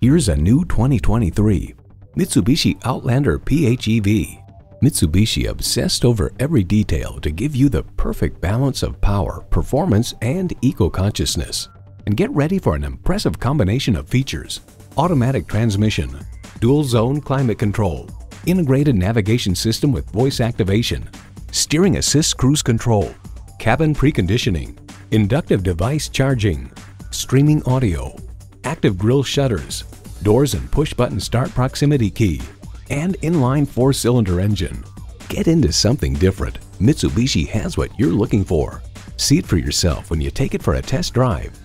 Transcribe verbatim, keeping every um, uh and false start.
Here's a new twenty twenty-three Mitsubishi Outlander P H E V. Mitsubishi obsessed over every detail to give you the perfect balance of power, performance, and eco-consciousness. And get ready for an impressive combination of features: automatic transmission, dual-zone climate control, integrated navigation system with voice activation, steering assist cruise control, cabin preconditioning, inductive device charging, streaming audio, active grille shutters, doors and push-button start proximity key, and inline four-cylinder engine. Get into something different. Mitsubishi has what you're looking for. See it for yourself when you take it for a test drive.